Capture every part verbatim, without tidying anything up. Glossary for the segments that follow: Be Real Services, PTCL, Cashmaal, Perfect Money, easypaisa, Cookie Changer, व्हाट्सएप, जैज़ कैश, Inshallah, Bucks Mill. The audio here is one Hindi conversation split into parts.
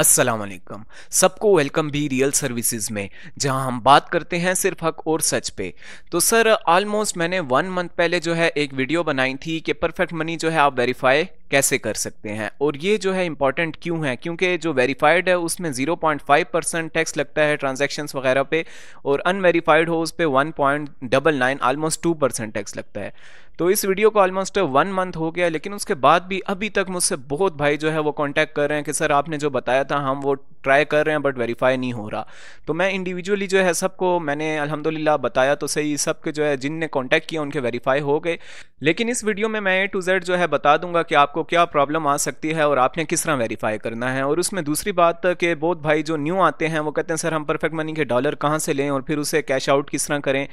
अस्सलाम वालेकुम, सबको वेलकम बी रियल सर्विसेज में, जहां हम बात करते हैं सिर्फ हक और सच पे। तो सर ऑलमोस्ट मैंने वन मंथ पहले जो है एक वीडियो बनाई थी कि परफेक्ट मनी जो है आप वेरीफाई कैसे कर सकते हैं, और ये जो है इंपॉर्टेंट क्यों है, क्योंकि जो वेरीफाइड है उसमें zero point five percent tax लगता है ट्रांजैक्शंस वगैरह पे, और अनवेरीफाइड हो उस पे one point nine nine almost two percent tax लगता है। तो इस वीडियो को ऑलमोस्ट वन मंथ हो गया, लेकिन उसके बाद भी अभी तक मुझसे बहुत भाई जो है वो कॉन्टैक्ट कर रहे हैं कि सर आपने जो बताया था हम वो ट्राई कर रहे हैं बट वेरीफाई नहीं हो रहा। तो मैं इंडिविजुअली जो है सबको मैंने अल्हम्दुलिल्लाह बताया तो सही, सबके जो है जिनने कॉन्टैक्ट किया उनके वेरीफाई हो गए, लेकिन इस वीडियो में मैं ए टू जेड जो है बता दूंगा कि आपको क्या प्रॉब्लम आ सकती है और आपने किस तरह वेरीफाई करना है। और उसमें दूसरी बात कि बहुत भाई जो न्यू आते हैं वो कहते हैं सर हम परफेक्ट मनी के डॉलर कहाँ से लें और फिर उसे कैश आउट किस तरह करें,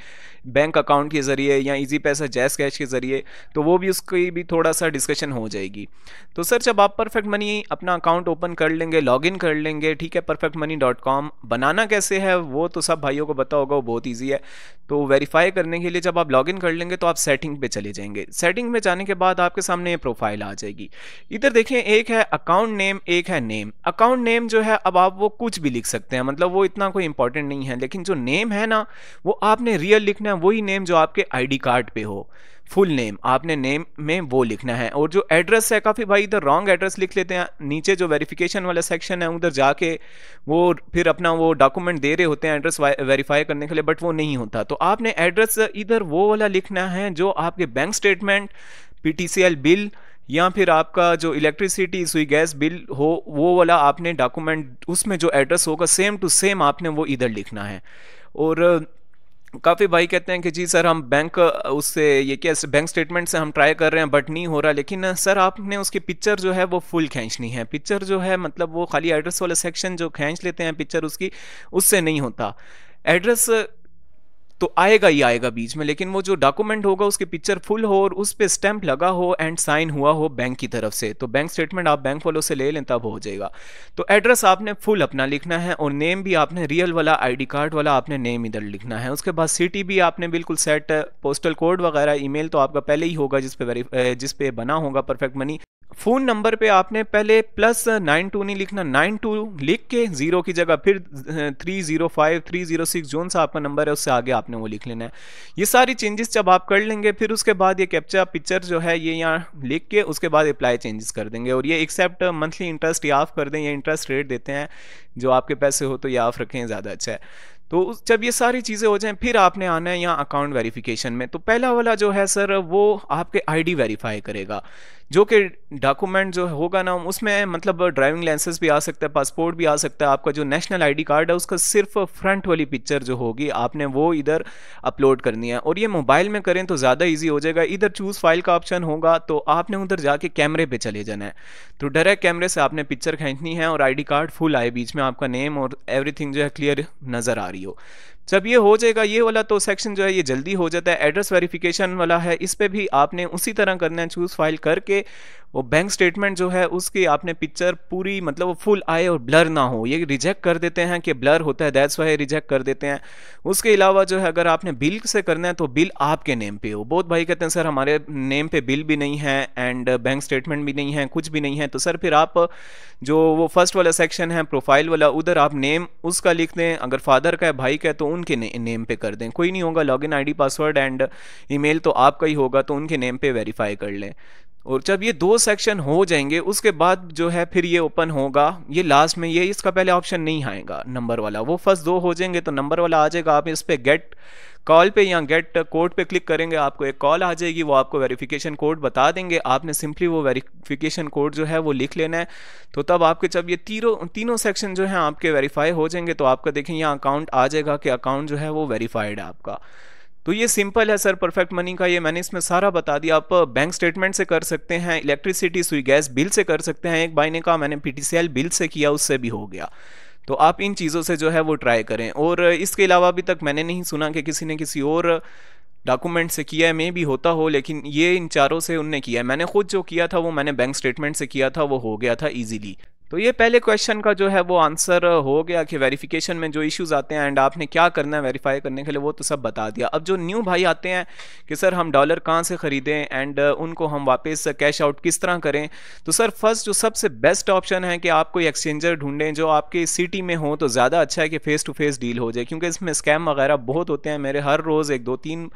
बैंक अकाउंट के ज़रिए या इजी पैसा जैज़ कैश के ज़रिए, तो वो भी उसकी भी थोड़ा सा डिस्कशन हो जाएगी। तो सर जब आप परफेक्ट मनी अपना अकाउंट ओपन कर लेंगे, लॉग इन कर लेंगे, ठीक है, परफेक्ट मनी डॉट कॉम बनाना कैसे है वो तो सब भाइयों को पता होगा, वो बहुत ईजी है। तो वेरीफाई करने के लिए जब आप लॉग इन कर लेंगे तो आप सेटिंग पे चले जाएंगे, सेटिंग में जाने के बाद आपके सामने ये प्रोफाइल आ जाएगी। इधर देखें एक है अकाउंट नेम, एक है नेम। अकाउंट नेम जो है अब आप वो कुछ भी लिख सकते हैं, मतलब वो इतना कोई इंपॉर्टेंट नहीं है, लेकिन जो नेम है ना वो आपने रियल लिखना है, वही नेम जो आपके आईडी कार्ड पे हो, फुल नेम आपने नेम में वो लिखना है। और जो एड्रेस है, काफ़ी भाई इधर रॉन्ग एड्रेस लिख लेते हैं, नीचे जो वेरिफिकेशन वाला सेक्शन है उधर जाके वो फिर अपना वो डॉक्यूमेंट दे रहे होते हैं एड्रेस वेरीफाई करने के लिए, बट वो नहीं होता। तो आपने एड्रेस इधर वो वाला लिखना है जो आपके बैंक स्टेटमेंट, पीटीसीएल बिल या फिर आपका जो इलेक्ट्रिसिटी सुई गैस बिल हो वो वाला आपने डॉक्यूमेंट, उसमें जो एड्रेस होगा सेम टू सेम आपने वो इधर लिखना है। और काफ़ी भाई कहते हैं कि जी सर हम बैंक उससे ये क्या बैंक स्टेटमेंट से हम ट्राई कर रहे हैं बट नहीं हो रहा, लेकिन सर आपने उसकी पिक्चर जो है वो फुल खींचनी है। पिक्चर जो है मतलब वो खाली एड्रेस वाला सेक्शन जो खींच लेते हैं पिक्चर उसकी, उससे नहीं होता। एड्रेस तो आएगा ही आएगा बीच में, लेकिन वो जो डॉक्यूमेंट होगा उसकी पिक्चर फुल हो और उस पर स्टैंप लगा हो एंड साइन हुआ हो बैंक की तरफ से, तो बैंक स्टेटमेंट आप बैंक वालों से ले लें तब हो जाएगा। तो एड्रेस आपने फुल अपना लिखना है और नेम भी आपने रियल वाला आईडी कार्ड वाला आपने नेम इधर लिखना है। उसके बाद सिटी भी आपने बिल्कुल सेट, पोस्टल कोड वगैरह, ईमेल तो आपका पहले ही होगा जिस पे जिस पे बना होगा परफेक्ट मनी। फ़ोन नंबर पे आपने पहले प्लस नाइन टू नहीं लिखना, नाइन टू लिख के ज़ीरो की जगह फिर three zero five three zero six जोन सा आपका नंबर है उससे आगे आपने वो लिख लेना है। ये सारी चेंजेस जब आप कर लेंगे फिर उसके बाद ये कैप्चा पिक्चर जो है ये यहाँ लिख के उसके बाद अप्लाई चेंजेस कर देंगे, और ये एक्सेप्ट मंथली इंटरेस्ट ये ऑफ कर दें, ये इंटरेस्ट रेट देते हैं जो आपके पैसे हो तो ये ऑफ रखें ज़्यादा अच्छा है। तो जब ये सारी चीज़ें हो जाएं फिर आपने आना है यहाँ अकाउंट वेरिफिकेशन में। तो पहला वाला जो है सर वो आपके आईडी वेरीफाई करेगा, जो कि डॉक्यूमेंट जो होगा ना उसमें मतलब ड्राइविंग लाइसेंस भी आ सकता है, पासपोर्ट भी आ सकता है, आपका जो नेशनल आईडी कार्ड है उसका सिर्फ फ्रंट वाली पिक्चर जो होगी आपने वो इधर अपलोड करनी है। और ये मोबाइल में करें तो ज़्यादा ईजी हो जाएगा, इधर चूज़ फाइल का ऑप्शन होगा तो आपने उधर जाके कैमरे पर चले जाना है, तो डायरेक्ट कैमरे से आपने पिक्चर खींचनी है और आईडी कार्ड फुल आए बीच में आपका नेम और एवरीथिंग जो है क्लियर नज़र आ रही है हो। जब ये हो जाएगा ये वाला तो सेक्शन जो है ये जल्दी हो जाता है। एड्रेस वेरिफिकेशन वाला है, इस पे भी आपने उसी तरह करना है, चूज फाइल करके वो बैंक स्टेटमेंट जो है उसकी आपने पिक्चर पूरी मतलब वो फुल आए और ब्लर ना हो, ये रिजेक्ट कर देते हैं कि ब्लर होता है दैट्स वाई रिजेक्ट कर देते हैं। उसके अलावा जो है अगर आपने बिल से करना है तो बिल आपके नेम पे हो। बहुत भाई कहते हैं सर हमारे नेम पे बिल भी नहीं है एंड बैंक स्टेटमेंट भी नहीं है, कुछ भी नहीं है। तो सर फिर आप जो वो फर्स्ट वाला सेक्शन है प्रोफाइल वाला उधर आप नेम उसका लिख दें, अगर फादर का है भाई का है तो उनके ने, नेम पे कर दें, कोई नहीं होगा। Login ID password and email तो आपका ही होगा तो उनके नेम पे वेरीफाई कर लें। और जब ये दो सेक्शन हो जाएंगे उसके बाद जो है फिर ये ओपन होगा, ये लास्ट में ये इसका पहले ऑप्शन नहीं आएगा नंबर वाला, वो फर्स्ट दो हो जाएंगे तो नंबर वाला आ जाएगा। आप इस पे गेट कॉल पे या गेट कोड पे क्लिक करेंगे आपको एक कॉल आ जाएगी, वो आपको वेरिफिकेशन कोड बता देंगे, आपने सिंपली वो वेरिफिकेशन कोड जो है वो लिख लेना है। तो तब आपके जब ये तीनों तीनों सेक्शन जो है आपके वेरीफाई हो जाएंगे तो आपका देखें यहाँ अकाउंट आ जाएगा कि अकाउंट जो है वो वेरीफाइड है आपका। तो ये सिंपल है सर परफेक्ट मनी का, ये मैंने इसमें सारा बता दिया। आप बैंक स्टेटमेंट से कर सकते हैं, इलेक्ट्रिसिटी सुई गैस बिल से कर सकते हैं, एक भाई ने कहा मैंने पीटीसीएल बिल से किया उससे भी हो गया। तो आप इन चीज़ों से जो है वो ट्राई करें। और इसके अलावा अभी तक मैंने नहीं सुना कि किसी ने किसी और डॉक्यूमेंट से किया है, मे भी होता हो, लेकिन ये इन चारों से उनने किया है। मैंने खुद जो किया था वो मैंने बैंक स्टेटमेंट से किया था, वो हो गया था ईजीली। तो ये पहले क्वेश्चन का जो है वो आंसर हो गया कि वेरिफिकेशन में जो इश्यूज आते हैं एंड आपने क्या करना है वेरीफाई करने के लिए, वो तो सब बता दिया। अब जो न्यू भाई आते हैं कि सर हम डॉलर कहाँ से ख़रीदें एंड उनको हम वापस कैश आउट किस तरह करें, तो सर फर्स्ट जो सबसे बेस्ट ऑप्शन है कि आप कोई एक्सचेंजर ढूंढें जो आपके सिटी में हो तो ज़्यादा अच्छा है कि फ़ेस टू फेस डील हो जाए, क्योंकि इसमें स्कैम वगैरह बहुत होते हैं। मेरे हर रोज़ एक दो तीन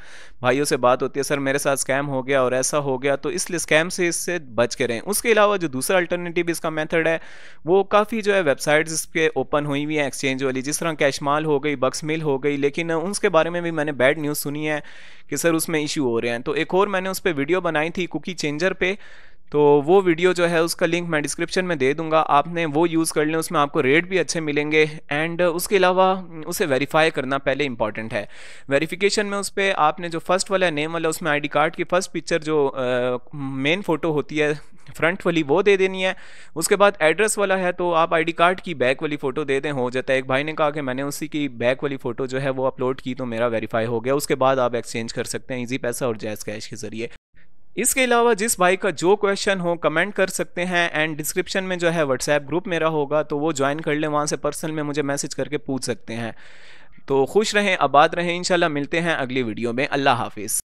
भाइयों से बात होती है, सर मेरे साथ स्कैम हो गया और ऐसा हो गया, तो इसलिए स्कैम से इससे बच के रहें। उसके अलावा जो दूसरा अल्टरनेटिव इसका मेथड है वो काफ़ी जो है वेबसाइट्स इस पर ओपन हुई हुई हैं एक्सचेंज वाली, जिस तरह कैशमाल हो गई, बक्स मिल हो गई, लेकिन उसके बारे में भी मैंने बैड न्यूज़ सुनी है कि सर उसमें इशू हो रहे हैं। तो एक और मैंने उस पर वीडियो बनाई थी कुकी चेंजर पे, तो वो वीडियो जो है उसका लिंक मैं डिस्क्रिप्शन में दे दूंगा, आपने वो यूज़ कर लें, उसमें आपको रेट भी अच्छे मिलेंगे। एंड उसके अलावा उसे वेरीफाई करना पहले इंपॉर्टेंट है। वेरिफिकेशन में उस पर आपने जो फर्स्ट वाला नेम वाला उसमें आईडी कार्ड की फ़र्स्ट पिक्चर जो मेन फ़ोटो होती है फ्रंट वाली वो दे देनी है। उसके बाद एड्रेस वाला है तो आप आईडी कार्ड की बैक वाली फ़ोटो दे दें, हो जाता है। एक भाई ने कहा कि मैंने उसी की बैक वाली फ़ोटो जो है वो अपलोड की तो मेरा वेरीफाई हो गया। उसके बाद आप एक्सचेंज कर सकते हैं ईजी पैसा और जायज़ कैश के ज़रिए। इसके अलावा जिस भाई का जो क्वेश्चन हो कमेंट कर सकते हैं, एंड डिस्क्रिप्शन में जो है व्हाट्सएप ग्रुप मेरा होगा तो वो ज्वाइन कर लें, वहाँ से पर्सनल में मुझे मैसेज करके पूछ सकते हैं। तो खुश रहें, आबाद रहें, इंशाल्लाह मिलते हैं अगली वीडियो में। अल्लाह हाफिज़।